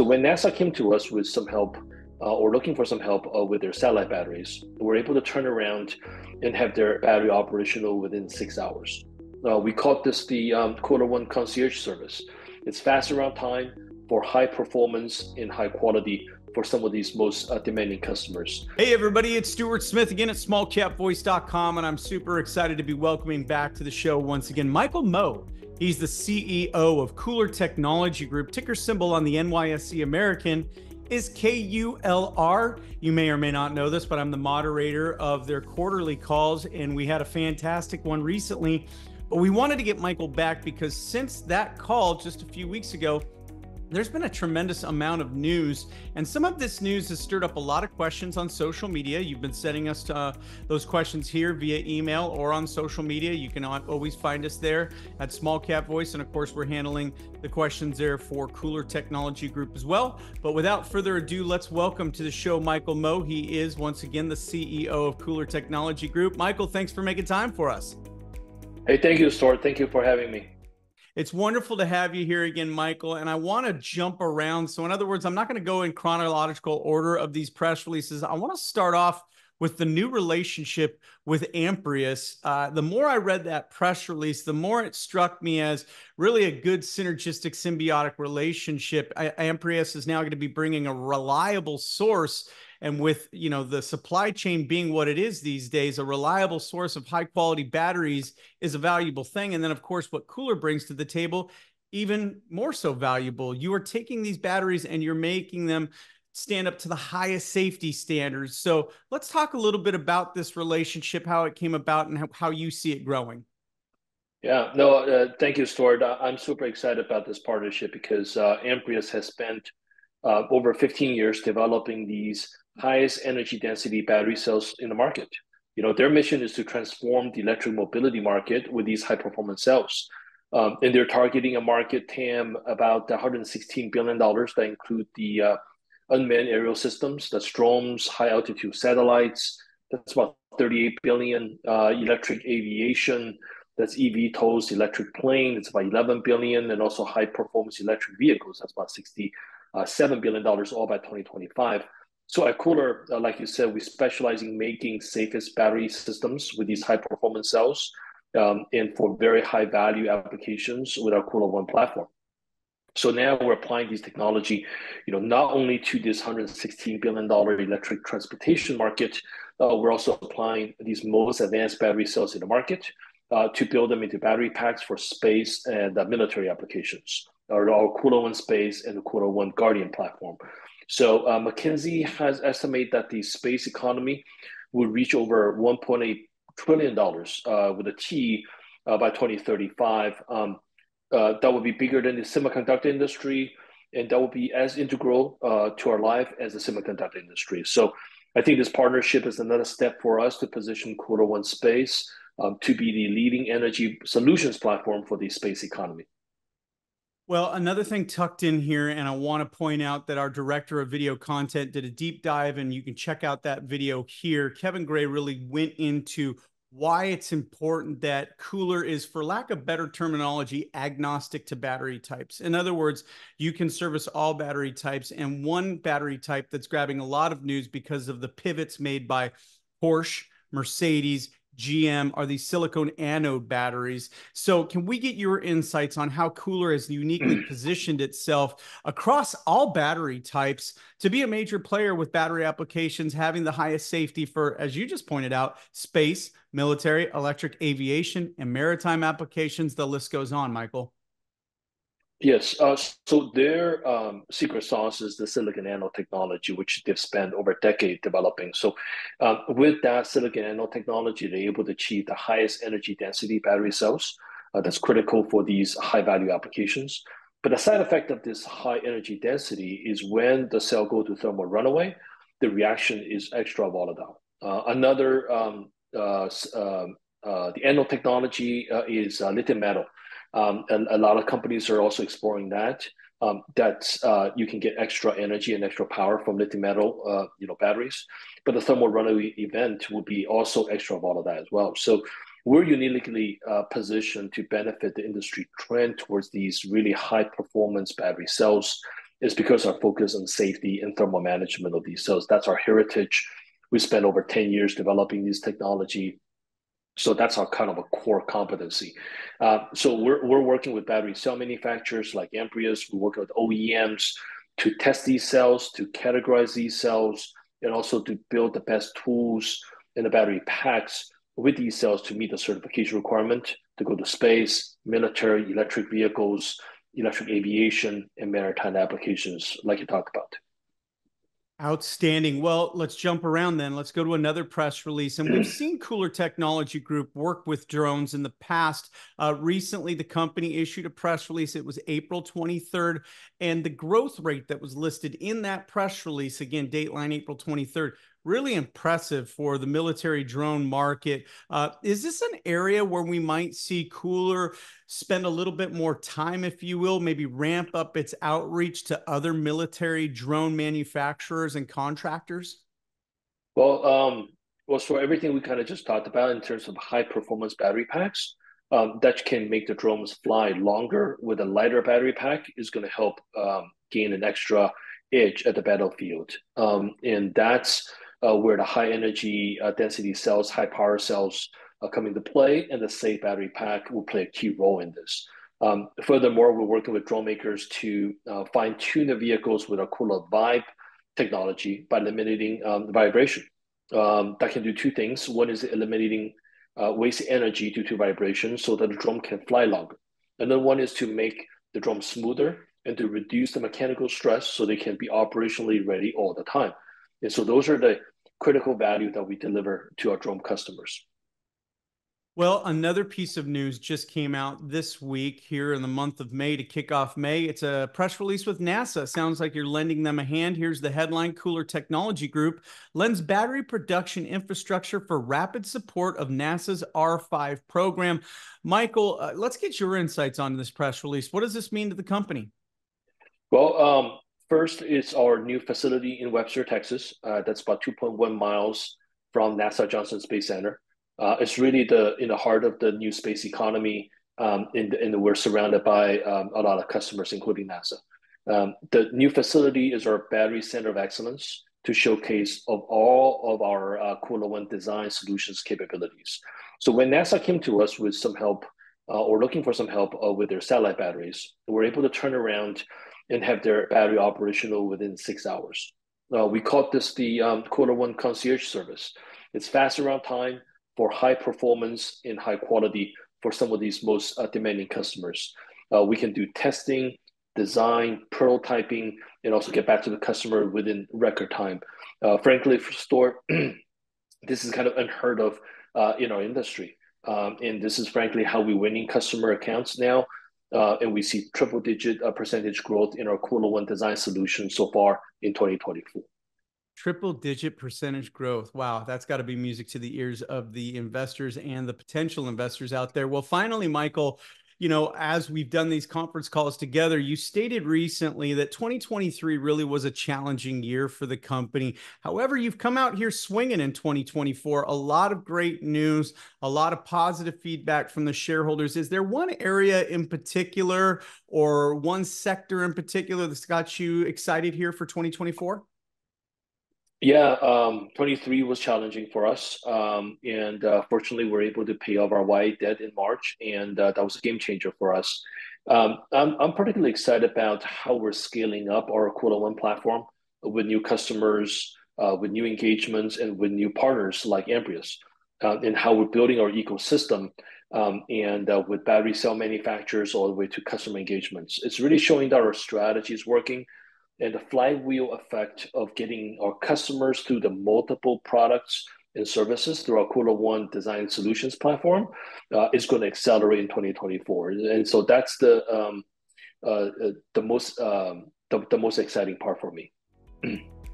So when NASA came to us with some help or looking for some help with their satellite batteries, we were able to turn around and have their battery operational within 6 hours. We called this the KULR One Concierge Service. It's fast around time for high performance and high quality for some of these most demanding customers. Hey everybody, it's Stuart Smith again at SmallCapVoice.com, and I'm super excited to be welcoming back to the show once again Michael Mo. He's the CEO of KULR Technology Group. Ticker symbol on the NYSE American is KULR. You may or may not know this, but I'm the moderator of their quarterly calls, and we had a fantastic one recently. But we wanted to get Michael back because since that call just a few weeks ago, there's been a tremendous amount of news, and some of this news has stirred up a lot of questions on social media. You've been sending us those questions here via email or on social media. You can always find us there at Small Cap Voice, and of course we're handling the questions there for KULR Technology Group as well. But without further ado, let's welcome to the show Michael Mo. He is once again the CEO of KULR Technology Group. Michael, thanks for making time for us. Hey, thank you, Stuart. Thank you for having me. It's wonderful to have you here again, Michael, and I want to jump around. So in other words, I'm not going to go in chronological order of these press releases. I want to start off with the new relationship with Amprius. The more I read that press release, the more it struck me as really a good synergistic symbiotic relationship. Amprius is now going to be bringing a reliable source, and with, you know, the supply chain being what it is these days, a reliable source of high quality batteries is a valuable thing. And then of course, what KULR brings to the table, even more so valuable. You are taking these batteries and you're making them stand up to the highest safety standards. So let's talk a little bit about this relationship, how it came about and how you see it growing. Yeah, no, thank you, Stuart. I'm super excited about this partnership because Amprius has spent over 15 years developing these highest energy density battery cells in the market. You know, their mission is to transform the electric mobility market with these high performance cells. And they're targeting a market TAM about $116 billion that include the unmanned aerial systems, that's drones, high altitude satellites, that's about 38 billion, electric aviation, that's eVTOLs, electric plane, it's about 11 billion, and also high performance electric vehicles, that's about $67 billion all by 2025. So at KULR, like you said, we specialize in making safest battery systems with these high performance cells and for very high value applications with our KULR One platform. So now we're applying this technology, you know, not only to this $116 billion electric transportation market, we're also applying these most advanced battery cells in the market to build them into battery packs for space and military applications, or our KULR One Space and the KULR One Guardian platform. So McKinsey has estimated that the space economy will reach over $1.8 trillion with a T by 2035. That will be bigger than the semiconductor industry, and that will be as integral to our life as the semiconductor industry. So I think this partnership is another step for us to position KULR One Space to be the leading energy solutions platform for the space economy. Well, another thing tucked in here, and I want to point out that our director of video content did a deep dive, and you can check out that video here. Kevin Gray really went into why it's important that KULR is, for lack of better terminology, agnostic to battery types. In other words, you can service all battery types, and one battery type that's grabbing a lot of news because of the pivots made by Porsche, Mercedes, GM are these silicon anode batteries. So can we get your insights on how KULR has uniquely positioned itself across all battery types to be a major player with battery applications, having the highest safety for, as you just pointed out, space, military, electric aviation, and maritime applications? The list goes on, Michael. Yes. So their secret sauce is the silicon anode technology, which they've spent over a decade developing. So with that silicon anode technology, they're able to achieve the highest energy density battery cells. That's critical for these high value applications. But the side effect of this high energy density is when the cell goes to thermal runaway, the reaction is extra volatile. The anode technology is lithium metal. And a lot of companies are also exploring that. You can get extra energy and extra power from lithium metal, batteries, but the thermal runaway event will be also extra volatile as well. So we're uniquely positioned to benefit the industry trend towards these really high performance battery cells is because our focus on safety and thermal management of these cells. That's our heritage. We spent over 10 years developing this technology. So that's our kind of a core competency. So we're working with battery cell manufacturers like Amprius. We work with OEMs to test these cells, to categorize these cells, and also to build the best tools and the battery packs with these cells to meet the certification requirement to go to space, military, electric vehicles, electric aviation, and maritime applications like you talked about. Outstanding. Well, let's jump around then. Let's go to another press release. And we've seen KULR Technology Group work with drones in the past. Recently, the company issued a press release. It was April 23rd. And the growth rate that was listed in that press release, again, dateline April 23rd, really impressive for the military drone market. Is this an area where we might see KULR spend a little bit more time, if you will, maybe ramp up its outreach to other military drone manufacturers and contractors? Well, so everything we kind of just talked about in terms of high performance battery packs that can make the drones fly longer with a lighter battery pack is going to help gain an extra edge at the battlefield. And that's where the high energy density cells, high power cells come into play, and the safe battery pack will play a key role in this. Furthermore, we're working with drone makers to fine tune the vehicles with our KULR Vibe technology by eliminating the vibration. That can do two things. One is eliminating waste energy due to vibration so that the drone can fly longer. And then one is to make the drone smoother and to reduce the mechanical stress so they can be operationally ready all the time. And so those are the critical value that we deliver to our drone customers. Well, another piece of news just came out this week here in the month of May to kick off May. It's a press release with NASA. Sounds like you're lending them a hand. Here's the headline. KULR Technology Group lends battery production infrastructure for rapid support of NASA's R5 program. Michael, let's get your insights on this press release. What does this mean to the company? Well, first, it's our new facility in Webster, Texas. That's about 2.1 miles from NASA Johnson Space Center. It's really in the heart of the new space economy, and we're surrounded by a lot of customers, including NASA. The new facility is our battery center of excellence to showcase of all of our KULR One design solutions capabilities. So when NASA came to us with some help or looking for some help with their satellite batteries, we're able to turn around and have their battery operational within 6 hours. We call this the KULR One concierge service. It's fast around time for high performance and high quality for some of these most demanding customers. We can do testing, design, prototyping, and also get back to the customer within record time. Frankly, for Stuart, this is kind of unheard of in our industry. And this is frankly how we're winning customer accounts now. And we see triple-digit percentage growth in our KULR One design solution so far in 2024. Triple-digit percentage growth. Wow, that's got to be music to the ears of the investors and the potential investors out there. Well, finally, Michael, you know, as we've done these conference calls together, you stated recently that 2023 really was a challenging year for the company. However, you've come out here swinging in 2024. A lot of great news, a lot of positive feedback from the shareholders. Is there one area in particular or one sector in particular that's got you excited here for 2024? Yeah, 23 was challenging for us, and fortunately, we were able to pay off our YA debt in March, and that was a game changer for us. I'm particularly excited about how we're scaling up our KULR One platform with new customers, with new engagements, and with new partners like Amprius, and how we're building our ecosystem, and with battery cell manufacturers all the way to customer engagements. It's really showing that our strategy is working, and the flywheel effect of getting our customers through the multiple products and services through our KULR One design solutions platform is going to accelerate in 2024. And so that's the most exciting part for me.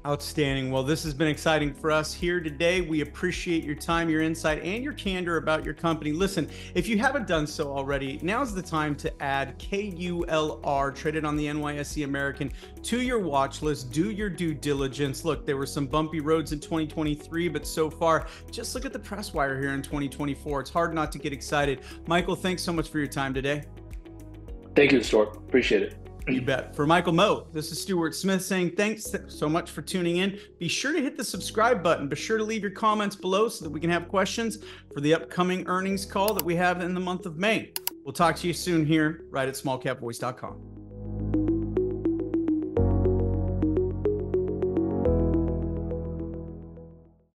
Outstanding. Well, this has been exciting for us here today. We appreciate your time, your insight, and your candor about your company. Listen, if you haven't done so already, now's the time to add KULR, traded on the NYSE American, to your watch list. Do your due diligence. Look, there were some bumpy roads in 2023, but so far, just look at the press wire here in 2024. It's hard not to get excited. Michael, thanks so much for your time today. Thank you, Stuart. Appreciate it. You bet. For Michael Mo, this is Stuart Smith saying thanks so much for tuning in. Be sure to hit the subscribe button. Be sure to leave your comments below so that we can have questions for the upcoming earnings call that we have in the month of May. We'll talk to you soon here right at smallcapvoice.com.